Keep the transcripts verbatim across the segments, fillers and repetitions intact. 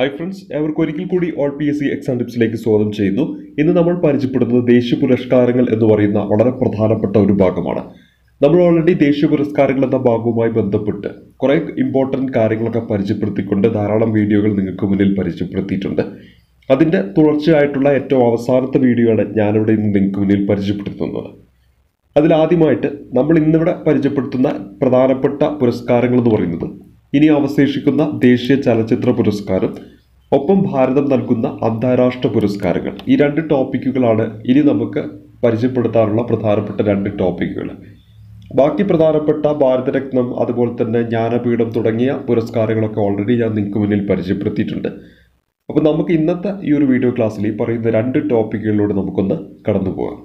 Hi friends, ഏവർക്കും ഒരിക്കൽ കൂടി all P S C exam ടിപ്സിലേക്ക് സ്വാഗതം ചെയ്യുന്നു. ഇന്ന് നമ്മൾ പരിചയപ്പെടുന്നത് ദേശീയ പുരസ്കാരങ്ങൾ എന്ന് പറയുന്ന വളരെ പ്രധാനപ്പെട്ട ഒരു ഭാഗമാണ്. നമ്മൾ ഓൾറെഡി ദേശീയ പുരസ്കാരങ്ങൾ എന്ന ഭാഗവുമായി ബന്ധപ്പെട്ട് കുറേ ഇമ്പോർട്ടൻറ്റ് കാര്യങ്ങളൊക്കെ പരിചയപ്പെടുത്തിക്കൊണ്ട് ധാരാളം വീഡിയോകൾ നിങ്ങൾക്ക് മുന്നിൽ പരിചയപ്പെടുത്തിയിട്ടുണ്ട്. അതിൻ്റെ തുടർച്ചയായിട്ടുള്ള ഏറ്റവും അവസാനത്തെ വീഡിയോയാണ് ഞാനിവിടെ ഇന്ന് നിങ്ങൾക്ക് മുന്നിൽ പരിചയപ്പെടുത്തുന്നത്. അതിലാദ്യമായിട്ട് നമ്മൾ ഇന്നിവിടെ പരിചയപ്പെടുത്തുന്ന പ്രധാനപ്പെട്ട പുരസ്കാരങ്ങൾ എന്ന് പറയുന്നത് ഇനി അവശേഷിക്കുന്ന ദേശീയ ചലച്ചിത്ര പുരസ്കാരം, ഒപ്പം ഭാരതം നൽകുന്ന അന്താരാഷ്ട്ര പുരസ്കാരങ്ങൾ, ഈ രണ്ട് ടോപ്പിക്കുകളാണ് ഇനി നമുക്ക് പരിചയപ്പെടുത്താനുള്ള പ്രധാനപ്പെട്ട രണ്ട് ടോപ്പിക്കുകൾ. ബാക്കി പ്രധാനപ്പെട്ട ഭാരതരത്നം, അതുപോലെ തന്നെ ജ്ഞാനപീഠം തുടങ്ങിയ പുരസ്കാരങ്ങളൊക്കെ ഓൾറെഡി ഞാൻ നിങ്ങൾക്ക് മുന്നിൽ പരിചയപ്പെടുത്തിയിട്ടുണ്ട്. അപ്പോൾ നമുക്ക് ഇന്നത്തെ ഈ ഒരു വീഡിയോ ക്ലാസ്സിൽ ഈ പറയുന്ന രണ്ട് ടോപ്പിക്കുകളിലൂടെ നമുക്കൊന്ന് കടന്നു പോകാം.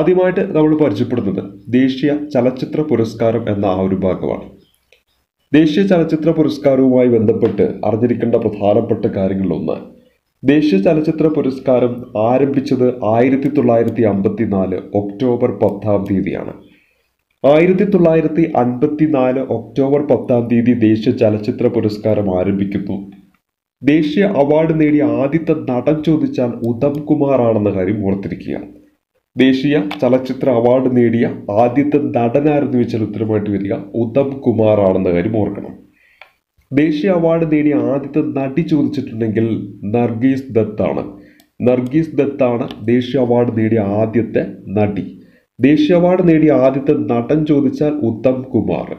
ആദ്യമായിട്ട് നമ്മൾ പരിചയപ്പെടുന്നത് ദേശീയ ചലച്ചിത്ര പുരസ്കാരം എന്ന ആ ഒരു ഭാഗമാണ്. ദേശീയ ചലച്ചിത്ര പുരസ്കാരവുമായി ബന്ധപ്പെട്ട് അറിഞ്ഞിരിക്കേണ്ട പ്രധാനപ്പെട്ട കാര്യങ്ങളിലൊന്ന്, ദേശീയ ചലച്ചിത്ര പുരസ്കാരം ആരംഭിച്ചത് ആയിരത്തി തൊള്ളായിരത്തി അമ്പത്തി നാല് ഒക്ടോബർ പത്താം തീയതിയാണ്. ആയിരത്തി തൊള്ളായിരത്തി അൻപത്തി നാല് ഒക്ടോബർ പത്താം തീയതി ദേശീയ ചലച്ചിത്ര പുരസ്കാരം ആരംഭിക്കുന്നു. ദേശീയ അവാർഡ് നേടിയ ആദ്യത്തെ നടൻ ചോദിച്ചാൽ ഉദം കുമാർ ആണെന്ന കാര്യം ഓർത്തിരിക്കുക. ദേശീയ ചലച്ചിത്ര അവാർഡ് നേടിയ ആദ്യത്തെ നടനായിരുന്നു വെച്ചാൽ ഉത്തരമായിട്ട് വരിക ഉദം കുമാർ ആണെന്ന കാര്യം ഓർക്കണം. ദേശീയ അവാർഡ് നേടിയ ആദ്യത്തെ നടി ചോദിച്ചിട്ടുണ്ടെങ്കിൽ നർഗീസ് ദത്താണ്. നർഗീസ് ദത്താണ് ദേശീയ അവാർഡ് നേടിയ ആദ്യത്തെ നടി. ദേശീയ അവാർഡ് നേടിയ ആദ്യത്തെ നടൻ ചോദിച്ചാൽ ഉദം കുമാർ.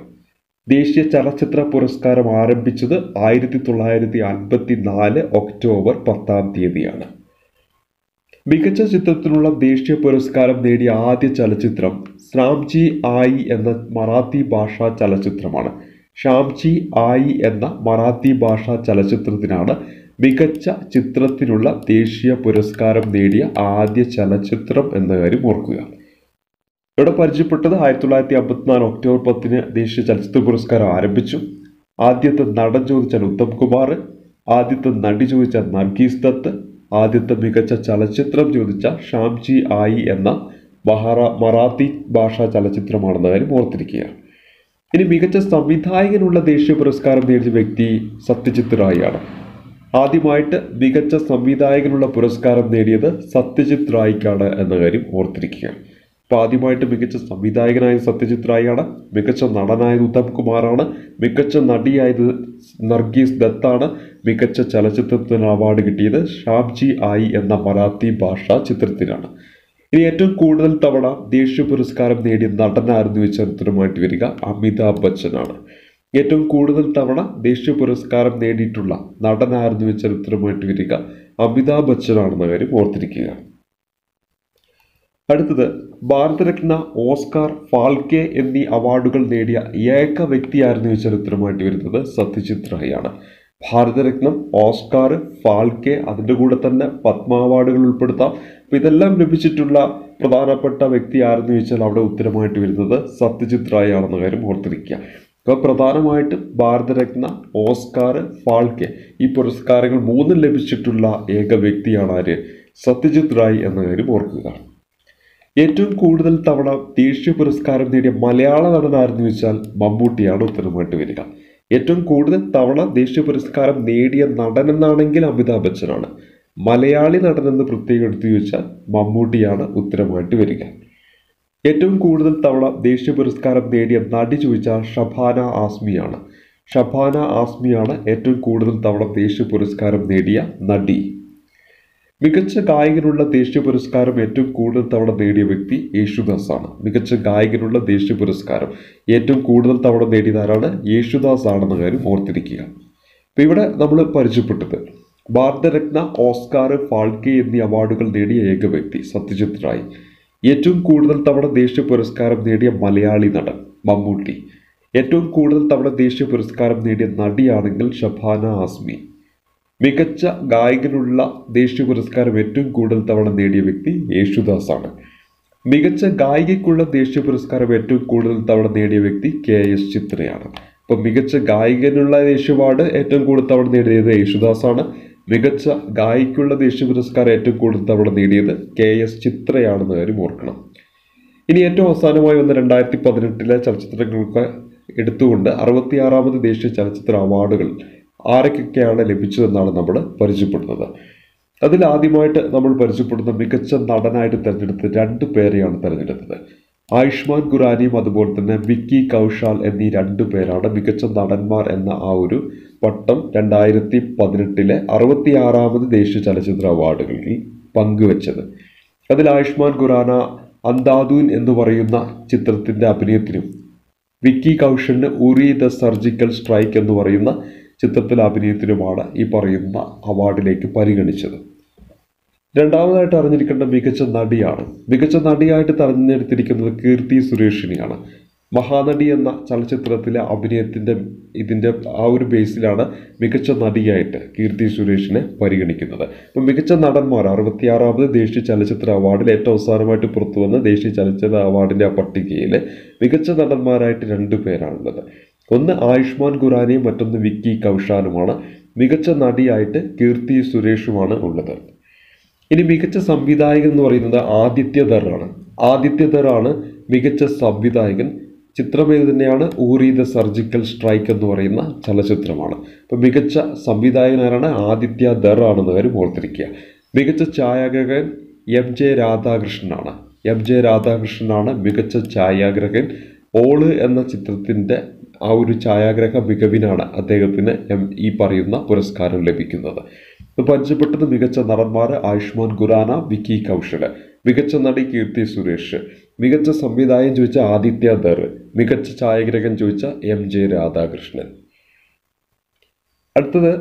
ദേശീയ ചലച്ചിത്ര പുരസ്കാരം ആരംഭിച്ചത് ആയിരത്തി തൊള്ളായിരത്തി അൻപത്തി നാല് ഒക്ടോബർ പത്താം തീയതിയാണ്. മികച്ച ചിത്രത്തിനുള്ള ദേശീയ പുരസ്കാരം നേടിയ ആദ്യ ചലച്ചിത്രം ശ്യാംജി ആയി എന്ന മറാത്തി ഭാഷാ ചലച്ചിത്രമാണ്. ശ്യാംജി ആയി എന്ന മറാത്തി ഭാഷാ ചലച്ചിത്രത്തിനാണ് മികച്ച ചിത്രത്തിനുള്ള ദേശീയ പുരസ്കാരം നേടിയ ആദ്യ ചലച്ചിത്രം എന്ന കാര്യം ഓർക്കുക. ഇവിടെ പരിചയപ്പെട്ടത് ആയിരത്തി തൊള്ളായിരത്തി അമ്പത്തിനാല് ഒക്ടോബർ പത്തിന് ദേശീയ ചലച്ചിത്ര പുരസ്കാരം ആരംഭിച്ചു. ആദ്യത്തെ നടൻ ചോദിച്ചാൽ ഉത്തം കുമാർ, ആദ്യത്തെ നടി ചോദിച്ചാൽ നർഗീസ് ദത്ത്, ആദ്യത്തെ മികച്ച ചലച്ചിത്രം ചോദിച്ച ശ്യാംജി ആയി എന്ന മഹാറാ മറാത്തി ഭാഷാ ചലച്ചിത്രമാണെന്ന കാര്യം ഓർത്തിരിക്കുക. ഇനി മികച്ച സംവിധായകനുള്ള ദേശീയ പുരസ്കാരം നേടിയ വ്യക്തി സത്യജിത് റായ് ആണ്. ആദ്യമായിട്ട് മികച്ച സംവിധായകനുള്ള പുരസ്കാരം നേടിയത് സത്യജിത് റായ്ക്കാണ് എന്ന കാര്യം ഓർത്തിരിക്കുക. അപ്പോൾ ആദ്യമായിട്ട് മികച്ച സംവിധായകനായ സത്യജിത് റായ് ആണ്, മികച്ച നടനായത് ഉത്തം കുമാറാണ്, മികച്ച നടിയായത് നർഗീസ് ദത്താണ്, മികച്ച ചലച്ചിത്രത്തിന് അവാർഡ് കിട്ടിയത് ശ്യാംജി ആയി എന്ന മറാത്തി ഭാഷാ ചിത്രത്തിനാണ്. ഇനി ഏറ്റവും കൂടുതൽ തവണ ദേശീയ പുരസ്കാരം നേടിയ നടനായിരുന്നു വെച്ച ഉത്തരമായിട്ട് വരിക അമിതാഭ് ബച്ചനാണ്. ഏറ്റവും കൂടുതൽ തവണ ദേശീയ പുരസ്കാരം നേടിയിട്ടുള്ള നടനായിരുന്നു വെച്ച ഉത്തരമായിട്ട് വരിക അമിതാഭ് ബച്ചനാണെന്ന കാര്യം ഓർത്തിരിക്കുക. അടുത്തത് ഭാരതരത്ന, ഓസ്കാർ, ഫാൽക്കെ എന്നീ അവാർഡുകൾ നേടിയ ഏക വ്യക്തിയായിരുന്നു ചരിത്രമായിട്ട് വരുന്നത് സത്യജിത് റായാണ്. ഭാരതരത്നം, ഓസ്കാർ, ഫാൽക്കെ, അതിൻ്റെ കൂടെ തന്നെ പത്മ അവാർഡുകൾ ഉൾപ്പെടുത്താം. അപ്പോൾ ഇതെല്ലാം ലഭിച്ചിട്ടുള്ള പ്രധാനപ്പെട്ട വ്യക്തിയായിരുന്നു ചോദിച്ചാൽ അവിടെ ഉത്തരമായിട്ട് വരുന്നത് സത്യജിത് റായ് ആണെന്ന കാര്യം ഓർത്തിരിക്കുക. അപ്പോൾ പ്രധാനമായിട്ടും ഭാരതരത്ന, ഓസ്കാർ, ഫാൽക്കെ ഈ പുരസ്കാരങ്ങൾ മൂന്നും ലഭിച്ചിട്ടുള്ള ഏക വ്യക്തിയാണ് ആര്? സത്യജിത് റായ് എന്ന കാര്യം ഓർക്കുക. ഏറ്റവും കൂടുതൽ തവണ ദേശീയ പുരസ്കാരം നേടിയ മലയാള നടനായിരുന്നു വെച്ചാൽ മമ്മൂട്ടിയാണ് ഉത്തരമായിട്ട് വരിക. ഏറ്റവും കൂടുതൽ തവണ ദേശീയ പുരസ്കാരം നേടിയ നടനെന്നാണെങ്കിൽ അമിതാഭ് ബച്ചനാണ്. മലയാളി നടനെന്ന് പ്രത്യേകം എടുത്തു ചോദിച്ചാൽ മമ്മൂട്ടിയാണ് ഉത്തരമായിട്ട് വരിക. ഏറ്റവും കൂടുതൽ തവണ ദേശീയ പുരസ്കാരം നേടിയ നടി ചോദിച്ചാൽ ഷബാന ആസ്മിയാണ്. ഷബാന ആസ്മിയാണ് ഏറ്റവും കൂടുതൽ തവണ ദേശീയ പുരസ്കാരം നേടിയ നടി. മികച്ച ഗായകനുള്ള ദേശീയ പുരസ്കാരം ഏറ്റവും കൂടുതൽ തവണ നേടിയ വ്യക്തി യേശുദാസാണ്. മികച്ച ഗായകനുള്ള ദേശീയ പുരസ്കാരം ഏറ്റവും കൂടുതൽ തവണ നേടിയതാരാണ്? യേശുദാസ് ആണെന്ന കാര്യം ഓർത്തിരിക്കുക. അപ്പോൾ ഇവിടെ നമ്മൾ പരിചയപ്പെട്ടത് ഭാരതരത്ന, ഓസ്കാർ, ഫാൽക്കെ എന്നീ അവാർഡുകൾ നേടിയ ഏക വ്യക്തി സത്യജിത് റായ്. ഏറ്റവും കൂടുതൽ തവണ ദേശീയ പുരസ്കാരം നേടിയ മലയാളി നടൻ മമ്മൂട്ടി. ഏറ്റവും കൂടുതൽ തവണ ദേശീയ പുരസ്കാരം നേടിയ നടിയാണെങ്കിൽ ഷബാന ആസ്മി. മികച്ച ഗായകനുള്ള ദേശീയ പുരസ്കാരം ഏറ്റവും കൂടുതൽ തവണ നേടിയ വ്യക്തി യേശുദാസാണ്. മികച്ച ഗായികയ്ക്കുള്ള ദേശീയ പുരസ്കാരം ഏറ്റവും കൂടുതൽ തവണ നേടിയ വ്യക്തി കെ എസ് ചിത്രയാണ്. അപ്പം മികച്ച ഗായികനുള്ള ദേശീയ അവാർഡ് ഏറ്റവും കൂടുതൽ തവണ നേടിയത് യേശുദാസാണ്. മികച്ച ഗായികയ്ക്കുള്ള ദേശീയ പുരസ്കാരം ഏറ്റവും കൂടുതൽ തവണ നേടിയത് കെ എസ് ചിത്രയാണെന്ന് കാര്യം ഓർക്കണം. ഇനി ഏറ്റവും അവസാനമായി വന്ന രണ്ടായിരത്തി പതിനെട്ടിലെ ചലച്ചിത്രങ്ങൾക്ക് എടുത്തുകൊണ്ട് അറുപത്തിയാറാമത് ദേശീയ ചലച്ചിത്ര അവാർഡുകൾ ആരൊക്കെയാണ് ലഭിച്ചതെന്നാണ് നമ്മൾ പരിചയപ്പെടുന്നത്. അതിലാദ്യമായിട്ട് നമ്മൾ പരിചയപ്പെടുന്ന മികച്ച നടനായിട്ട് തിരഞ്ഞെടുത്ത രണ്ട് പേരെയാണ് തിരഞ്ഞെടുത്തത്. ആയുഷ്മാൻ ഖുറാനയും അതുപോലെ തന്നെ വിക്കി കൗശാൽ എന്നീ രണ്ടു പേരാണ് മികച്ച നടന്മാർ എന്ന ആ ഒരു പട്ടം രണ്ടായിരത്തി പതിനെട്ടിലെ അറുപത്തി ആറാമത് ദേശീയ ചലച്ചിത്ര അവാർഡുകളിൽ പങ്കുവച്ചത്. അതിൽ ആയുഷ്മാൻ ഖുറാന അന്ധാധൂൻ എന്ന് പറയുന്ന ചിത്രത്തിൻ്റെ അഭിനയത്തിനും വിക്കി കൗശലിന് ഉറി ദ സർജിക്കൽ സ്ട്രൈക്ക് എന്ന് പറയുന്ന ചിത്രത്തിലെ അഭിനയത്തിനുമാണ് ഈ പറയുന്ന അവാർഡിലേക്ക് പരിഗണിച്ചത്. രണ്ടാമതായിട്ട് അറിഞ്ഞിരിക്കേണ്ട മികച്ച നടിയാണ്. മികച്ച നടിയായിട്ട് തെരഞ്ഞെടുത്തിരിക്കുന്നത് കീർത്തി സുരേഷിനെയാണ്. മഹാനടി എന്ന ചലച്ചിത്രത്തിലെ അഭിനയത്തിൻ്റെ ഇതിൻ്റെ ആ ഒരു ബേസിലാണ് മികച്ച നടിയായിട്ട് കീർത്തി സുരേഷിനെ പരിഗണിക്കുന്നത്. അപ്പോൾ മികച്ച നടന്മാർ അറുപത്തിയാറാമത് ദേശീയ ചലച്ചിത്ര അവാർഡിൽ ഏറ്റവും അവസാനമായിട്ട് പുറത്തുവന്ന ദേശീയ ചലച്ചിത്ര അവാർഡിൻ്റെ ആ പട്ടികയിൽ മികച്ച നടന്മാരായിട്ട് രണ്ടു പേരാണുള്ളത്. ഒന്ന് ആയുഷ്മാൻ ഖുറാനയും മറ്റൊന്ന് വിക്കി കൗശാലുമാണ്. മികച്ച നടിയായിട്ട് കീർത്തി സുരേഷുമാണ് ഉള്ളത്. ഇനി മികച്ച സംവിധായകൻ എന്ന് പറയുന്നത് ആദിത്യ ധറാണ്. ആദിത്യ ധറാണ് മികച്ച സംവിധായകൻ. ചിത്രം ഏത് തന്നെയാണ്? ഊറി ദ സർജിക്കൽ സ്ട്രൈക്ക് എന്ന് പറയുന്ന ചലച്ചിത്രമാണ്. അപ്പം മികച്ച സംവിധായകനാരാണ്? ആദിത്യ ധറാണെന്ന് കാര്യം ഓർത്തിരിക്കുക. മികച്ച ഛായാഗ്രഹകൻ എം ജെ രാധാകൃഷ്ണനാണ്. എം ജെ രാധാകൃഷ്ണനാണ് മികച്ച ഛായാഗ്രഹകൻ. ഓള് എന്ന ചിത്രത്തിൻ്റെ ആ ഒരു ഛായാഗ്രഹ മികവിനാണ് അദ്ദേഹത്തിന് ഈ പറയുന്ന പുരസ്കാരം ലഭിക്കുന്നത്. പരിചയപ്പെട്ടത് മികച്ച നടന്മാർ ആയുഷ്മാൻ ഖുറാന, വിക്കി കൗശൽ, മികച്ച നടി കീർത്തി സുരേഷ്, മികച്ച സംവിധായകൻ ചോദിച്ച ആദിത്യ ധർ, മികച്ച ഛായാഗ്രഹകൻ ചോദിച്ച എം ജെ രാധാകൃഷ്ണൻ. അടുത്തത്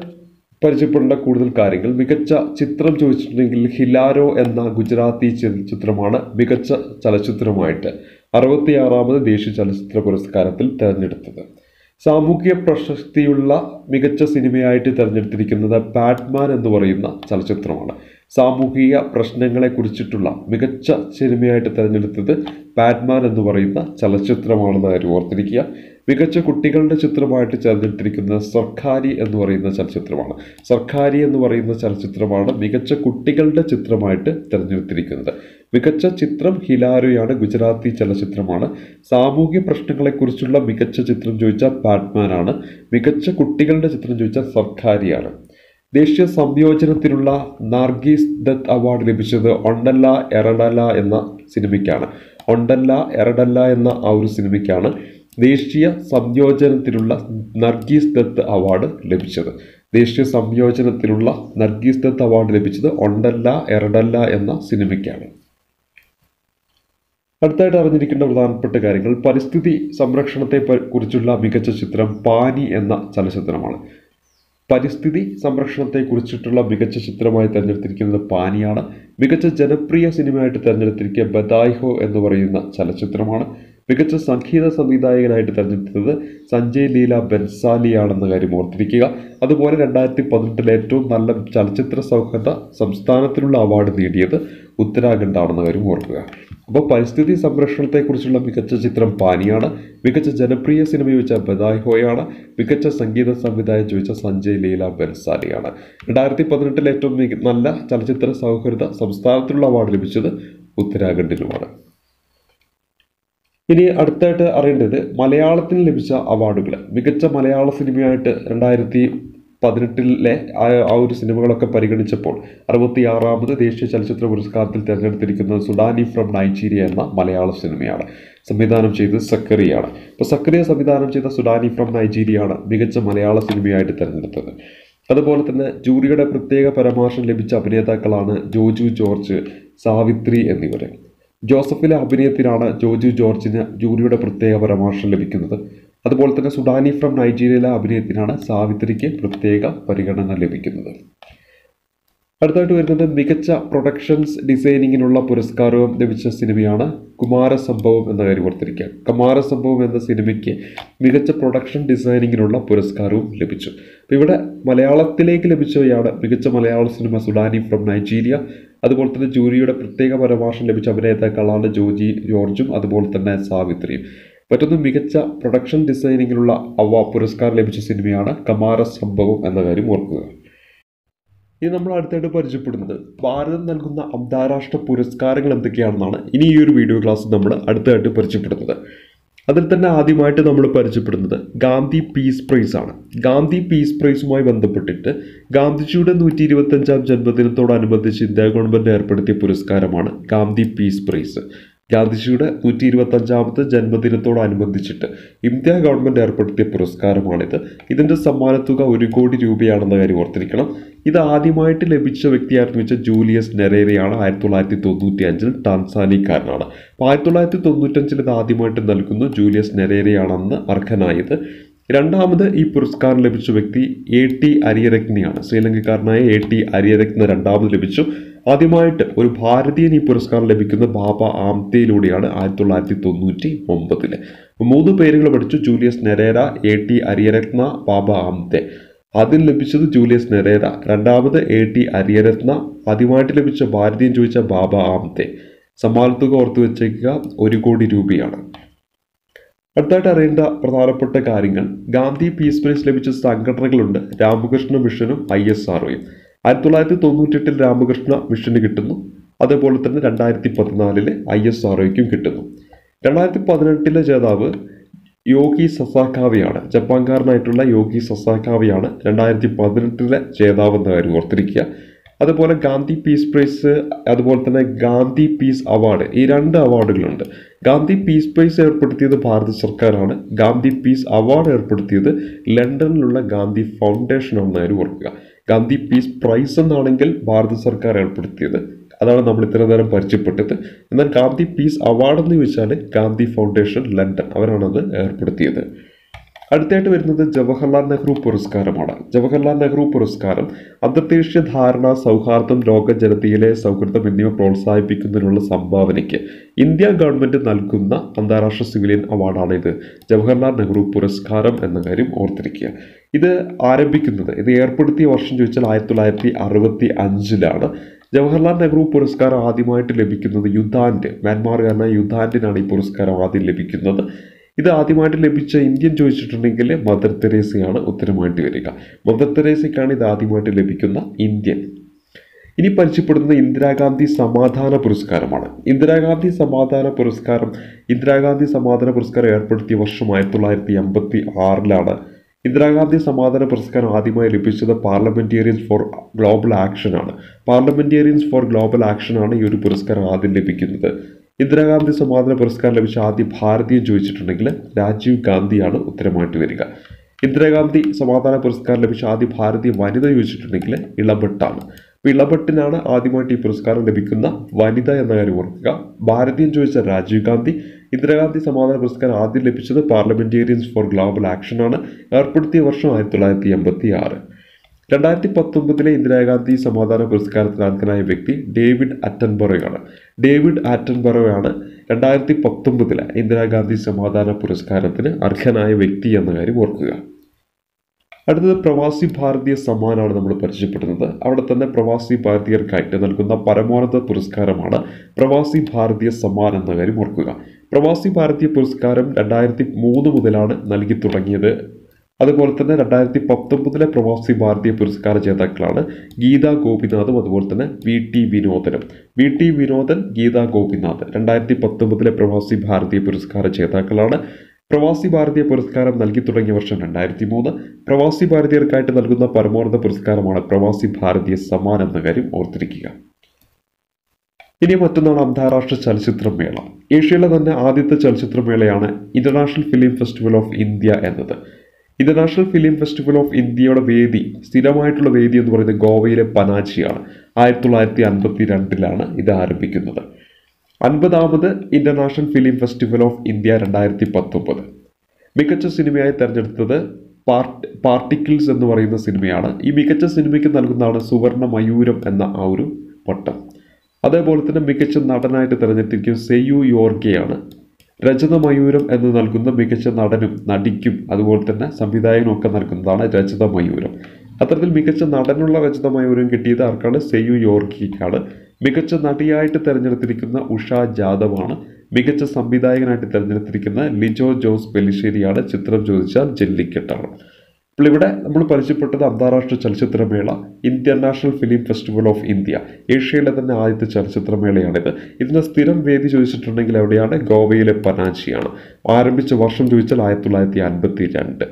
പരിചയപ്പെടേണ്ട കൂടുതൽ കാര്യങ്ങൾ. മികച്ച ചിത്രം ചോദിച്ചിട്ടുണ്ടെങ്കിൽ ഹിലാരോ എന്ന ഗുജറാത്തി ചിത്രമാണ് മികച്ച ചലച്ചിത്രമായിട്ട് അറുപത്തിയാറാമത് ദേശീയ ചലച്ചിത്ര പുരസ്കാരത്തിൽ തിരഞ്ഞെടുത്തത്. സാമൂഹ്യ പ്രശസ്തിയുള്ള മികച്ച സിനിമയായിട്ട് തിരഞ്ഞെടുത്തിരിക്കുന്നത് ബാറ്റ്മാൻ എന്ന് പറയുന്ന ചലച്ചിത്രമാണ്. സാമൂഹിക പ്രശ്നങ്ങളെ കുറിച്ചിട്ടുള്ള മികച്ച സിനിമയായിട്ട് തിരഞ്ഞെടുത്തത് ബാറ്റ്മാൻ എന്ന് പറയുന്ന ചലച്ചിത്രമാണെന്ന് കാര്യം ഓർത്തിരിക്കുക. മികച്ച കുട്ടികളുടെ ചിത്രമായിട്ട് തിരഞ്ഞെടുത്തിരിക്കുന്നത് സർക്കാരി എന്ന് പറയുന്ന ചലച്ചിത്രമാണ്. സർക്കാരി എന്ന് പറയുന്ന ചലച്ചിത്രമാണ് മികച്ച കുട്ടികളുടെ ചിത്രമായിട്ട് തിരഞ്ഞെടുത്തിരിക്കുന്നത്. മികച്ച ചിത്രം ഹിലാരോയാണ്, ഗുജറാത്തി ചലച്ചിത്രമാണ്. സാമൂഹ്യ പ്രശ്നങ്ങളെക്കുറിച്ചുള്ള മികച്ച ചിത്രം ചോദിച്ചാൽ ബാറ്റ്മാനാണ്. മികച്ച കുട്ടികളുടെ ചിത്രം ചോദിച്ചാൽ സർക്കാരിയാണ്. ദേശീയ സംയോജനത്തിനുള്ള നാർഗീസ് ദത്ത് അവാർഡ് ലഭിച്ചത് ഒണ്ടല്ല എറഡല്ല എന്ന സിനിമയ്ക്കാണ്. ഒണ്ടല്ല എറഡല്ല എന്ന ആ ഒരു സിനിമയ്ക്കാണ് ദേശീയ സംയോജനത്തിലുള്ള നർഗീസ് ദത്ത് അവാർഡ് ലഭിച്ചത്. ദേശീയ സംയോജനത്തിലുള്ള നർഗീസ് ദത്ത് അവാർഡ് ലഭിച്ചത് ഒണ്ടല്ല എറഡല്ല എന്ന സിനിമയ്ക്കാണ്. അടുത്തായിട്ട് അറിഞ്ഞിരിക്കേണ്ട പ്രധാനപ്പെട്ട കാര്യങ്ങൾ. പരിസ്ഥിതി സംരക്ഷണത്തെ കുറിച്ചുള്ള മികച്ച ചിത്രം പാനി എന്ന ചലച്ചിത്രമാണ്. പരിസ്ഥിതി സംരക്ഷണത്തെ കുറിച്ചിട്ടുള്ള മികച്ച ചിത്രമായി തിരഞ്ഞെടുത്തിരിക്കുന്നത് പാനിയാണ്. മികച്ച ജനപ്രിയ സിനിമയായിട്ട് തിരഞ്ഞെടുത്തിരിക്കുക ബദായ്ഹോ എന്ന് പറയുന്ന ചലച്ചിത്രമാണ്. മികച്ച സംഗീത സംവിധായകനായിട്ട് തിരഞ്ഞെടുത്തത് സഞ്ജയ് ലീല ബൻസാലിയാണെന്ന കാര്യം ഓർത്തിരിക്കുക. അതുപോലെ രണ്ടായിരത്തി പതിനെട്ടിലെ ഏറ്റവും നല്ല ചലച്ചിത്ര സൗഹൃദ സംസ്ഥാനത്തിനുള്ള അവാർഡ് നേടിയത് ഉത്തരാഖണ്ഡാണെന്ന കാര്യം ഓർക്കുക. അപ്പോൾ പരിസ്ഥിതി സംരക്ഷണത്തെക്കുറിച്ചുള്ള മികച്ച ചിത്രം പാനിയാണ്. മികച്ച ജനപ്രിയ സിനിമ ചോദിച്ചാൽ ബദായ്ഹോയാണ്. മികച്ച സംഗീത സംവിധായകൻ ചോദിച്ചാൽ സഞ്ജയ് ലീല ബൻസാലിയാണ്. രണ്ടായിരത്തി പതിനെട്ടിലെ ഏറ്റവും നല്ല ചലച്ചിത്ര സൗഹൃദ സംസ്ഥാനത്തിനുള്ള അവാർഡ് ലഭിച്ചത് ഉത്തരാഖണ്ഡിലുമാണ്. ഇനി അടുത്തായിട്ട് അറിയേണ്ടത് മലയാളത്തിന് ലഭിച്ച അവാർഡുകൾ. മികച്ച മലയാള സിനിമയായിട്ട് രണ്ടായിരത്തി പതിനെട്ടിലെ ആ ഒരു സിനിമകളൊക്കെ പരിഗണിച്ചപ്പോൾ അറുപത്തി ആറാമത് ദേശീയ ചലച്ചിത്ര പുരസ്കാരത്തിൽ തിരഞ്ഞെടുത്തിരിക്കുന്നത് സുഡാനി ഫ്രം നൈജീരിയ എന്ന മലയാള സിനിമയാണ്. സംവിധാനം ചെയ്തത് സക്കറിയാണ്. അപ്പോൾ സക്കറിയ സംവിധാനം ചെയ്ത സുഡാനി ഫ്രം നൈജീരിയയാണ് മികച്ച മലയാള സിനിമയായിട്ട് തിരഞ്ഞെടുത്തത്. അതുപോലെ തന്നെ ജൂറിയുടെ പ്രത്യേക പരാമർശം ലഭിച്ച അഭിനേതാക്കളാണ് ജോജു ജോർജ്, സാവിത്രി എന്നിവർ. ജോസഫിലെ അഭിനയത്തിലാണ് ജോജു ജോർജിന് ജൂറിയുടെ പ്രത്യേക പരാമർശം ലഭിക്കുന്നത്. അതുപോലെ തന്നെ സുഡാനി ഫ്രം നൈജീരിയയിലെ അഭിനയത്തിനാണ് സാവിത്രിക്ക് പ്രത്യേക പരിഗണന ലഭിക്കുന്നത്. അടുത്തായിട്ട് വരുന്നത് മികച്ച പ്രൊഡക്ഷൻസ് ഡിസൈനിങ്ങിനുള്ള പുരസ്കാരവും ലഭിച്ച സിനിമയാണ് കുമാരസംഭവം എന്ന കാര്യം ഓർത്തിരിക്കുക. കുമാരസംഭവം എന്ന സിനിമയ്ക്ക് മികച്ച പ്രൊഡക്ഷൻ ഡിസൈനിങ്ങിനുള്ള പുരസ്കാരവും ലഭിച്ചു. അപ്പോൾ ഇവിടെ മലയാളത്തിലേക്ക് ലഭിച്ചവയാണ് മികച്ച മലയാള സിനിമ സുഡാനി ഫ്രം നൈജീരിയ. അതുപോലെ തന്നെ ജൂറിയുടെ പ്രത്യേക പരാമർശം ലഭിച്ച അഭിനേതാക്കളാണ് ജോജി ജോർജും അതുപോലെ തന്നെ സാവിത്രിയും. മറ്റൊന്ന് മികച്ച പ്രൊഡക്ഷൻ ഡിസൈനിങ്ങിനുള്ള അവ പുരസ്കാരം ലഭിച്ച സിനിമയാണ് കുമാരസംഭവം എന്ന കാര്യം ഓർക്കുക. ഇനി നമ്മൾ അടുത്തായിട്ട് പരിചയപ്പെടുന്നത് ഭാരതം നൽകുന്ന അന്താരാഷ്ട്ര പുരസ്കാരങ്ങൾ എന്തൊക്കെയാണെന്നാണ് ഇനി ഈ ഒരു വീഡിയോ ക്ലാസ് നമ്മൾ അടുത്തായിട്ട് പരിചയപ്പെടുന്നത്. അതിൽ തന്നെ ആദ്യമായിട്ട് നമ്മൾ പരിചയപ്പെടുന്നത് ഗാന്ധി പീസ് പ്രൈസാണ്. ഗാന്ധി പീസ് പ്രൈസുമായി ബന്ധപ്പെട്ടിട്ട് ഗാന്ധിജിയുടെ നൂറ്റി ഇരുപത്തഞ്ചാം ജന്മദിനത്തോടനുബന്ധിച്ച് ഇന്ത്യ ഗവൺമെൻറ് ഏർപ്പെടുത്തിയ പുരസ്കാരമാണ് ഗാന്ധി പീസ് പ്രൈസ്. ഗാന്ധിജിയുടെ നൂറ്റി ഇരുപത്തഞ്ചാമത്തെ ജന്മദിനത്തോടനുബന്ധിച്ചിട്ട് ഇന്ത്യ ഗവൺമെൻറ് ഏർപ്പെടുത്തിയ പുരസ്കാരമാണിത്. ഇതിൻ്റെ സമ്മാനത്തുക ഒരു കോടി രൂപയാണെന്ന കാര്യം ഓർത്തിരിക്കണം. ഇത് ആദ്യമായിട്ട് ലഭിച്ച വ്യക്തിയായിരുന്നു വെച്ചാൽ ജൂലിയസ് നെരേരയാണ്. ആയിരത്തി തൊള്ളായിരത്തി തൊണ്ണൂറ്റി അഞ്ചിൽ ടാൻസാനിക്കാരനാണ്. അപ്പോൾ ആയിരത്തി തൊള്ളായിരത്തി തൊണ്ണൂറ്റഞ്ചിൽ ഇത് ആദ്യമായിട്ട് നൽകുന്നു ജൂലിയസ് നെരേരയാണെന്ന് അർഹനായത്. രണ്ടാമത് ഈ പുരസ്കാരം ലഭിച്ച വ്യക്തി എ ടി അരിയരത്നയാണ്. ശ്രീലങ്കക്കാരനായ എ ടി അരിയരത്ന രണ്ടാമത് ലഭിച്ചു. ആദ്യമായിട്ട് ഒരു ഭാരതീയൻ ഈ പുരസ്കാരം ലഭിക്കുന്ന ബാബ ആംതേയിലൂടെയാണ് ആയിരത്തി തൊള്ളായിരത്തി തൊണ്ണൂറ്റി ഒമ്പതിൽ. മൂന്ന് പേരുകൾ പഠിച്ചു: Julius Nyerere, A T Ariyaratne, Baba Amte. ആദ്യം ലഭിച്ചത് ജൂലിയസ് നെരേര, രണ്ടാമത് എ ടി അരിയരത്ന, ആദ്യമായിട്ട് ലഭിച്ച ഭാരതീയൻ ചോദിച്ച ബാബ ആംതേ. സമ്മാനത്തുക ഓർത്തു വെച്ചേക്കുക, ഒരു കോടി രൂപയാണ്. അടുത്തായിട്ട് അറിയേണ്ട പ്രധാനപ്പെട്ട കാര്യങ്ങൾ: ഗാന്ധി പീസ് പ്രൈസ് ലഭിച്ച സംഘടനകളുണ്ട്. രാമകൃഷ്ണ മിഷനും ഐ എസ് ആർ ഒയും. ആയിരത്തി തൊള്ളായിരത്തി തൊണ്ണൂറ്റെട്ടിൽ രാമകൃഷ്ണ മിഷന് കിട്ടുന്നു. അതേപോലെ തന്നെ രണ്ടായിരത്തി പതിനാലിലെ ഐ എസ് ആർ ഒയ്ക്കും കിട്ടുന്നു. രണ്ടായിരത്തി പതിനെട്ടിലെ ജേതാവ് യോഗി സസാകാവയാണ്. ജപ്പാൻകാരനായിട്ടുള്ള യോഗി സസാകാവയാണ് രണ്ടായിരത്തി പതിനെട്ടിലെ ജേതാവ് എന്ന കാര്യം ഓർത്തിരിക്കുക. അതുപോലെ ഗാന്ധി പീസ് പ്രൈസ്, അതുപോലെ തന്നെ ഗാന്ധി പീസ് അവാർഡ്, ഈ രണ്ട് അവാർഡുകളുണ്ട്. ഗാന്ധി പീസ് പ്രൈസ് ഏർപ്പെടുത്തിയത് ഭാരത സർക്കാരാണ്. ഗാന്ധി പീസ് അവാർഡ് ഏർപ്പെടുത്തിയത് ലണ്ടനിലുള്ള ഗാന്ധി ഫൗണ്ടേഷൻ ആണെന്നായി ഓർക്കുക. ഗാന്ധി പീസ് പ്രൈസ് എന്നാണെങ്കിൽ ഭാരത സർക്കാർ ഏർപ്പെടുത്തിയത്, അതാണ് നമ്മൾ ഇത്ര നേരം പരിചയപ്പെട്ടത്. എന്നാൽ ഗാന്ധി പീസ് അവാർഡ് എന്ന് ചോദിച്ചാൽ ഗാന്ധി ഫൗണ്ടേഷൻ ലണ്ടൻ അവരാണത് ഏർപ്പെടുത്തിയത്. അടുത്തായിട്ട് വരുന്നത് ജവഹർലാൽ നെഹ്റു പുരസ്കാരമാണ്. ജവഹർലാൽ നെഹ്റു പുരസ്കാരം അന്തർദേശീയ ധാരണ, സൗഹാർദ്ദം, ലോക ജനതയിലെ സൗഹൃദം എന്നിവ പ്രോത്സാഹിപ്പിക്കുന്നതിനുള്ള സംഭാവനയ്ക്ക് ഇന്ത്യ ഗവൺമെൻറ് നൽകുന്ന അന്താരാഷ്ട്ര സിവിലിയൻ അവാർഡാണിത്. ജവഹർലാൽ നെഹ്റു പുരസ്കാരം എന്ന കാര്യം ഓർത്തിരിക്കുക. ഇത് ആരംഭിക്കുന്നത്, ഇത് ഏർപ്പെടുത്തിയ വർഷം ചോദിച്ചാൽ ആയിരത്തി തൊള്ളായിരത്തി അറുപത്തി അഞ്ചിലാണ്. ജവഹർലാൽ നെഹ്റു പുരസ്കാരം ആദ്യമായിട്ട് ലഭിക്കുന്നത് യുദാൻഡ്, മ്യാൻമാറുകാരനായ യുദാൻഡിനാണ് ഈ പുരസ്കാരം ആദ്യം ലഭിക്കുന്നത്. ഇത് ആദ്യമായിട്ട് ലഭിച്ച ഇന്ത്യൻ ചോദിച്ചിട്ടുണ്ടെങ്കിൽ മദർ തെരേസയാണ് ഉത്തരമായിട്ട് വരിക. മദർ തെരേസയ്ക്കാണ് ഇത് ആദ്യമായിട്ട് ലഭിക്കുന്ന ഇന്ത്യൻ. ഇനി പരിചയപ്പെടുന്നത് ഇന്ദിരാഗാന്ധി സമാധാന പുരസ്കാരമാണ്. ഇന്ദിരാഗാന്ധി സമാധാന പുരസ്കാരം ഇന്ദിരാഗാന്ധി സമാധാന പുരസ്കാരം ഏർപ്പെടുത്തിയ വർഷം ആയിരത്തി തൊള്ളായിരത്തി എൺപത്തി ആറിലാണ്. ഇന്ദിരാഗാന്ധി സമാധാന പുരസ്കാരം ആദ്യമായി ലഭിച്ചത് പാർലമെൻറ്റേറിയൻസ് ഫോർ ഗ്ലോബൽ ആക്ഷനാണ്. പാർലമെൻറ്റേറിയൻസ് ഫോർ ഗ്ലോബൽ ആക്ഷനാണ് ഈ ഒരു പുരസ്കാരം ആദ്യം ലഭിക്കുന്നത്. ഇന്ദിരാഗാന്ധി സമാധാന പുരസ്കാരം ലഭിച്ച ആദ്യ ഭാരതീയം ചോദിച്ചിട്ടുണ്ടെങ്കിൽ രാജീവ് ഗാന്ധിയാണ് ഉത്തരമായിട്ട് വരിക. ഇന്ദിരാഗാന്ധി സമാധാന പുരസ്കാരം ലഭിച്ച ആദ്യ ഭാരതീയ വനിത ചോദിച്ചിട്ടുണ്ടെങ്കിൽ ഇളഭട്ടാണ്. അപ്പോൾ ഇളഭട്ടിനാണ് ആദ്യമായിട്ട് ഈ പുരസ്കാരം ലഭിക്കുന്ന വനിത എന്ന കാര്യം ഓർക്കുക. ഭാരതീയം ചോദിച്ച രാജീവ് ഗാന്ധി. ഇന്ദിരാഗാന്ധി സമാധാന പുരസ്കാരം ആദ്യം ലഭിച്ചത് പാർലമെൻറ്റേറിയൻസ് ഫോർ ഗ്ലോബൽ ആക്ഷനാണ്. ഏർപ്പെടുത്തിയ വർഷം ആയിരത്തി തൊള്ളായിരത്തി എൺപത്തി ആറ്. രണ്ടായിരത്തി പത്തൊമ്പതിലെ ഇന്ദിരാഗാന്ധി സമാധാന പുരസ്കാരത്തിന് അർഹനായ വ്യക്തി ഡേവിഡ് അറ്റൻബറോയാണ്. ഡേവിഡ് അറ്റൻബറോയാണ് രണ്ടായിരത്തി പത്തൊമ്പതിലെ ഇന്ദിരാഗാന്ധി സമാധാന പുരസ്കാരത്തിന് അർഹനായ വ്യക്തി എന്ന കാര്യം ഓർക്കുക. അടുത്തത് പ്രവാസി ഭാരതീയ സമ്മാനമാണ് നമ്മൾ പരിചയപ്പെടുന്നത്. അവിടെ തന്നെ പ്രവാസി ഭാരതീയർക്കായിട്ട് നൽകുന്ന പരമോന്നത പുരസ്കാരമാണ് പ്രവാസി ഭാരതീയ സമ്മാൻ എന്ന കാര്യം ഓർക്കുക. പ്രവാസി ഭാരതീയ പുരസ്കാരം രണ്ടായിരത്തി മൂന്ന് മുതലാണ് നൽകി തുടങ്ങിയത്. അതുപോലെ തന്നെ രണ്ടായിരത്തി പത്തൊമ്പതിലെ പ്രവാസി ഭാരതീയ പുരസ്കാര ജേതാക്കളാണ് ഗീതാ ഗോപിനാഥും അതുപോലെ തന്നെ വി ടി വിനോദനും. വി ടി വിനോദൻ, ഗീതാ ഗോപിനാഥ് രണ്ടായിരത്തി പത്തൊമ്പതിലെ പ്രവാസി ഭാരതീയ പുരസ്കാര ജേതാക്കളാണ്. പ്രവാസി ഭാരതീയ പുരസ്കാരം നൽകി തുടങ്ങിയ വർഷം രണ്ടായിരത്തി മൂന്ന്. പ്രവാസി ഭാരതീയർക്കായിട്ട് നൽകുന്ന പരമോന്നത പുരസ്കാരമാണ് പ്രവാസി ഭാരതീയ സമ്മാൻ എന്ന കാര്യം ഓർത്തിരിക്കുക. ഇനി മറ്റൊന്നാണ് അന്താരാഷ്ട്ര ചലച്ചിത്രമേള. ഏഷ്യയിലെ തന്നെ ആദ്യത്തെ ചലച്ചിത്രമേളയാണ് international film festival of India എന്നത്. ഇന്റർനാഷണൽ ഫിലിം ഫെസ്റ്റിവൽ ഓഫ് ഇന്ത്യയുടെ വേദി, സ്ഥിരമായിട്ടുള്ള വേദി എന്ന് പറയുന്നത് ഗോവയിലെ പനാജിയാണ്. ആയിരത്തി തൊള്ളായിരത്തി അൻപത്തി രണ്ടിലാണ് ഇത് ആരംഭിക്കുന്നത്. അൻപതാമത് International film festival of India രണ്ടായിരത്തി പത്തൊമ്പത്. മികച്ച സിനിമയായി തെരഞ്ഞെടുത്തത് പാർട്ട് പാർട്ടിക്കിൾസ് എന്ന് പറയുന്ന സിനിമയാണ്. ഈ മികച്ച സിനിമയ്ക്ക് നൽകുന്നതാണ് സുവർണ മയൂരം എന്ന ആ ഒരു പട്ടം. അതേപോലെ തന്നെ മികച്ച നടനായിട്ട് തെരഞ്ഞെടുത്തിരിക്കുന്നത് സെയ്യു യോർഗെയാണ്. രചന മയൂരം എന്ന് നൽകുന്ന മികച്ച നടനും നടിക്കും അതുപോലെ തന്നെ സംവിധായകനും ഒക്കെ നൽകുന്നതാണ് രചന മയൂരം. അത്തരത്തിൽ മികച്ച നടനുള്ള രചന മയൂരം കിട്ടിയത് ആർക്കാണ്? സെയ്യു യോർഗിക്കാണ്. മികച്ച നടിയായിട്ട് തിരഞ്ഞെടുത്തിരിക്കുന്ന ഉഷ ജാദവാണ്. മികച്ച സംവിധായകനായിട്ട് തിരഞ്ഞെടുത്തിരിക്കുന്ന ലിജോ ജോസ് പെല്ലിശ്ശേരിയാണ്. ചിത്രം ചോദിച്ചാൽ ജെല്ലിക്കെട്ടാണ്. ഇപ്പോൾ ഇവിടെ നമ്മൾ പരിചയപ്പെട്ടത് അന്താരാഷ്ട്ര ചലച്ചിത്രമേള international film festival of India, ഏഷ്യയിലെ തന്നെ ആദ്യത്തെ ചലച്ചിത്രമേളയാണിത്. ഇതിന് സ്ഥിരം വേദി ചോദിച്ചിട്ടുണ്ടെങ്കിൽ എവിടെയാണ്? ഗോവയിലെ പനാജിയാണ്. ആരംഭിച്ച വർഷം ചോദിച്ചാൽ ആയിരത്തി തൊള്ളായിരത്തി അൻപത്തി രണ്ട്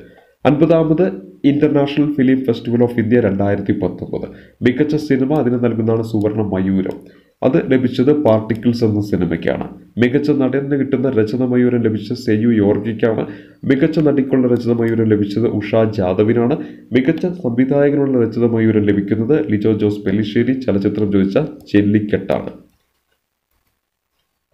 അൻപതാമത് International film festival of India രണ്ടായിരത്തി പത്തൊമ്പത്. മികച്ച സിനിമ അതിന് നൽകുന്നതാണ് സുവർണ മയൂരം. അത് ലഭിച്ചത് പാർട്ടിക്കിൾസ് എന്ന സിനിമയ്ക്കാണ്. മികച്ച നടന് കിട്ടുന്ന രചന മയൂരം ലഭിച്ചത് സെയു യോർഗിക്കാണ്. മികച്ച നടിക്കുള്ള രചന മയൂരം ലഭിച്ചത് ഉഷ ജാദവിനാണ്. മികച്ച സംവിധായകനുള്ള രചന മയൂരം ലഭിക്കുന്നത് ലിജോ ജോസ് പെല്ലിശ്ശേരി. ചലച്ചിത്രം ചോദിച്ച ചെല്ലിക്കെട്ടാണ്.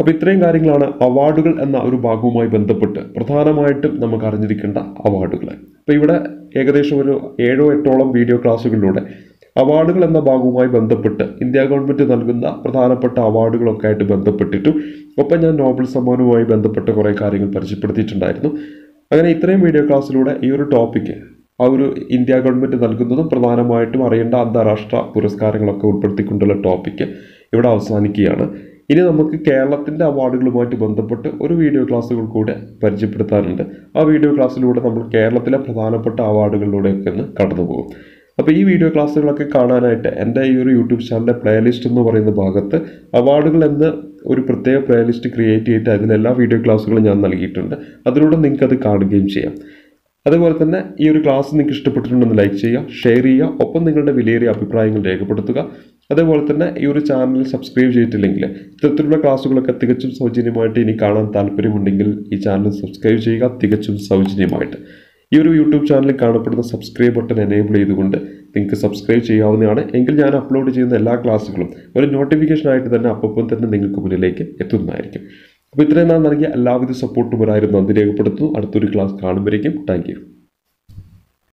അപ്പോൾ ഇത്രയും കാര്യങ്ങളാണ് അവാർഡുകൾ എന്ന ഒരു ഭാഗവുമായി ബന്ധപ്പെട്ട് പ്രധാനമായിട്ടും നമുക്ക് അറിഞ്ഞിരിക്കേണ്ട അവാർഡുകൾ. അപ്പോൾ ഇവിടെ ഏകദേശം ഒരു ഏഴോ എട്ടോളം വീഡിയോ ക്ലാസ്സുകളിലൂടെ അവാർഡുകൾ എന്ന ഭാഗവുമായി ബന്ധപ്പെട്ട് ഇന്ത്യ ഗവൺമെൻറ് നൽകുന്ന പ്രധാനപ്പെട്ട അവാർഡുകളൊക്കെ ആയിട്ട് ബന്ധപ്പെട്ടിട്ടും ഒപ്പം ഞാൻ നോബൽ സമ്മാനവുമായി ബന്ധപ്പെട്ട കുറേ കാര്യങ്ങൾ പരിചയപ്പെടുത്തിയിട്ടുണ്ടായിരുന്നു. അങ്ങനെ ഇത്രയും വീഡിയോ ക്ലാസ്സിലൂടെ ഈ ഒരു ടോപ്പിക്ക്, ആ ഒരു ഇന്ത്യ ഗവൺമെൻറ് നൽകുന്നതും പ്രധാനമായിട്ടും അറിയേണ്ട അന്താരാഷ്ട്ര പുരസ്കാരങ്ങളൊക്കെ ഉൾപ്പെടുത്തിക്കൊണ്ടുള്ള ടോപ്പിക്ക് ഇവിടെ അവസാനിക്കുകയാണ്. ഇനി നമുക്ക് കേരളത്തിൻ്റെ അവാർഡുകളുമായിട്ട് ബന്ധപ്പെട്ട് ഒരു വീഡിയോ ക്ലാസ്സുകൾ കൂടെ പരിചയപ്പെടുത്താറുണ്ട്. ആ വീഡിയോ ക്ലാസ്സിലൂടെ നമ്മൾ കേരളത്തിലെ പ്രധാനപ്പെട്ട അവാർഡുകളിലൂടെയൊക്കെ ഒന്ന് കടന്നു പോകും. അപ്പോൾ ഈ വീഡിയോ ക്ലാസ്സുകളൊക്കെ കാണാനായിട്ട് എൻ്റെ ഈ ഒരു യൂട്യൂബ് ചാനലിലെ പ്ലേലിസ്റ്റ് എന്ന് പറയുന്ന ഭാഗത്ത് അവാർഡുകൾ എന്ന ഒരു പ്രത്യേക പ്ലേലിസ്റ്റ് ക്രിയേറ്റ് ചെയ്തിട്ട് അതിലെല്ലാ വീഡിയോ ക്ലാസ്സുകളും ഞാൻ നൽകിയിട്ടുണ്ട്. അതിലൂടെ നിങ്ങൾക്കത് കാണുകയും ചെയ്യാം. അതുപോലെ തന്നെ ഈ ഒരു ക്ലാസ് നിങ്ങൾക്ക് ഇഷ്ടപ്പെട്ടിട്ടുണ്ടെന്ന് ലൈക്ക് ചെയ്യുക, ഷെയർ ചെയ്യുക, ഒപ്പം നിങ്ങളുടെ വിലയേറിയ അഭിപ്രായങ്ങൾ രേഖപ്പെടുത്തുക. അതേപോലെ തന്നെ ഈ ഒരു ചാനൽ സബ്സ്ക്രൈബ് ചെയ്തിട്ടില്ലെങ്കിൽ ഇത്തരത്തിലുള്ള ക്ലാസ്സുകളൊക്കെ തികച്ചും സൗജന്യമായിട്ട് ഇനി കാണാൻ താല്പര്യമുണ്ടെങ്കിൽ ഈ ചാനൽ സബ്സ്ക്രൈബ് ചെയ്യുക തികച്ചും സൗജന്യമായിട്ട്. ഈ ഒരു യൂട്യൂബ് ചാനലിൽ കാണപ്പെടുന്ന സബ്സ്ക്രൈബ് ബട്ടൺ എനേബിൾ ചെയ്തുകൊണ്ട് നിങ്ങൾക്ക് സബ്സ്ക്രൈബ് ചെയ്യാവുന്നതാണ്. എങ്കിൽ ഞാൻ അപ്ലോഡ് ചെയ്യുന്ന എല്ലാ ക്ലാസ്സുകളും ഒരു നോട്ടിഫിക്കേഷനായിട്ട് തന്നെ അപ്പം തന്നെ നിങ്ങൾക്ക് മുന്നിലേക്ക് എത്തുന്നതായിരിക്കും. അപ്പോൾ ഇത്രയും നാൾ നൽകിയ എല്ലാവിധ സപ്പോർട്ടും ഒരായിരം നന്ദി രേഖപ്പെടുത്തുന്നു. അടുത്തൊരു ക്ലാസ് കാണുമ്പോഴേക്കും താങ്ക് യു.